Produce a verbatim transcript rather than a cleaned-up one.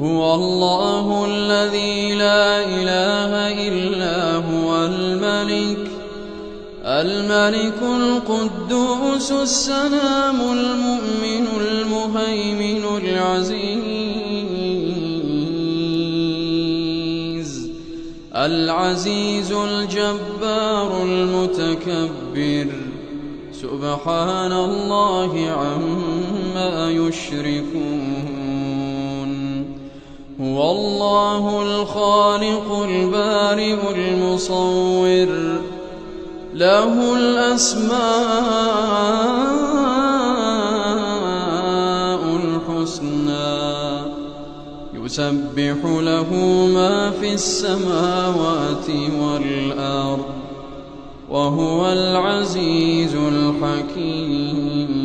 هو الله الذي لا إله إلا هو الملك الملك القدوس السلام المؤمن المهيمن العزيز العزيز الجبار المتكبر سبحان الله عما يشركون هو الله الخالق البارئ المصور له الأسماء الحسنى يسبح له ما في السماوات والأرض وهو العزيز الحكيم.